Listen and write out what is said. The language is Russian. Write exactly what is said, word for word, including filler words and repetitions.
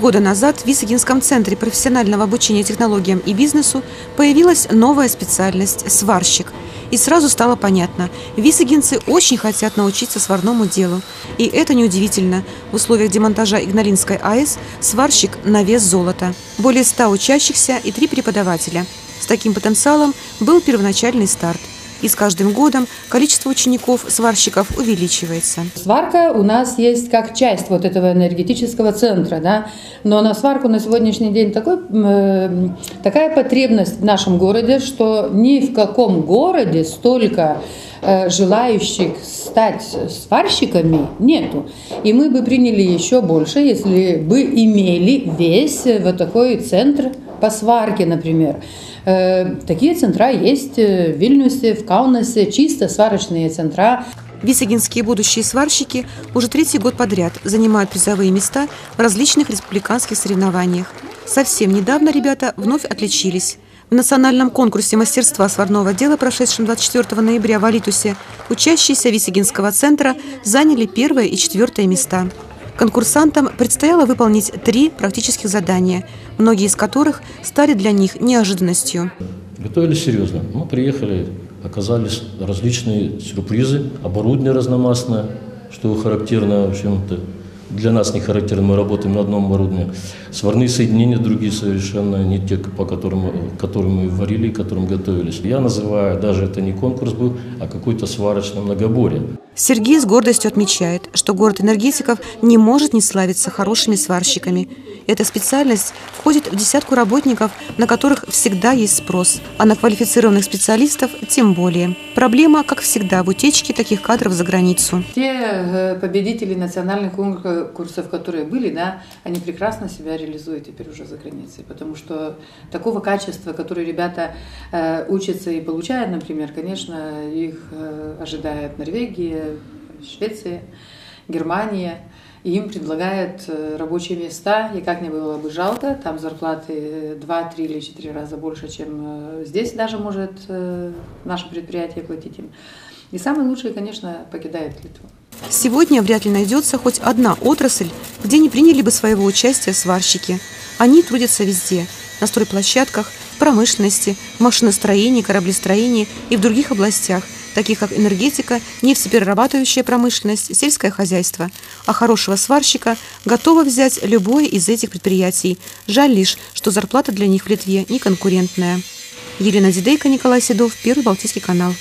года назад в Висагинском центре профессионального обучения технологиям и бизнесу появилась новая специальность – сварщик. И сразу стало понятно – висагинцы очень хотят научиться сварному делу. И это неудивительно. В условиях демонтажа Игналинской АЭС сварщик на вес золота. Более ста учащихся и три преподавателя. С таким потенциалом был первоначальный старт. И с каждым годом количество учеников-сварщиков увеличивается. Сварка у нас есть как часть вот этого энергетического центра, да? Но на сварку на сегодняшний день такой, э, такая потребность в нашем городе, что ни в каком городе столько э, желающих стать сварщиками нету. И мы бы приняли еще больше, если бы имели весь вот такой центр по сварке, например. Такие центра есть в Вильнюсе, в Каунасе, чисто сварочные центра. Висагинские будущие сварщики уже третий год подряд занимают призовые места в различных республиканских соревнованиях. Совсем недавно ребята вновь отличились. В национальном конкурсе мастерства сварного дела, прошедшем двадцать четвёртого ноября в Алитусе, учащиеся Висагинского центра заняли первое и четвертое места. Конкурсантам предстояло выполнить три практических задания, многие из которых стали для них неожиданностью. Готовились серьезно. Мы приехали, оказались различные сюрпризы, оборудование разномастное, что характерно, в общем-то, для нас не характерно, мы работаем на одном оборудовании. Сварные соединения другие совершенно, не те, по которым, которым мы варили, которым готовились. Я называю, даже это не конкурс был, а какой-то сварочный многоборье. Сергей с гордостью отмечает, что город энергетиков не может не славиться хорошими сварщиками. Эта специальность входит в десятку работников, на которых всегда есть спрос, а на квалифицированных специалистов тем более. Проблема, как всегда, в утечке таких кадров за границу. Те победители национальных конкурсов, которые были, да, они прекрасно себя реализуют теперь уже за границей, потому что такого качества, которое ребята э, учатся и получают, например, конечно, их э, ожидает Норвегия, Швеция, Германия, и им предлагают рабочие места, и как не было бы жалко, там зарплаты два, три или четыре раза больше, чем здесь даже может наше предприятие платить им. И самые лучшие, конечно, покидают Литву. Сегодня вряд ли найдется хоть одна отрасль, где не приняли бы своего участия сварщики. Они трудятся везде – на стройплощадках, в промышленности, в машиностроении, кораблестроении и в других областях, таких как энергетика, нефтеперерабатывающая промышленность, сельское хозяйство. А хорошего сварщика готова взять любое из этих предприятий. Жаль лишь, что зарплата для них в Литве неконкурентная. Елена Зидейка, Николай Седов, Первый Балтийский канал.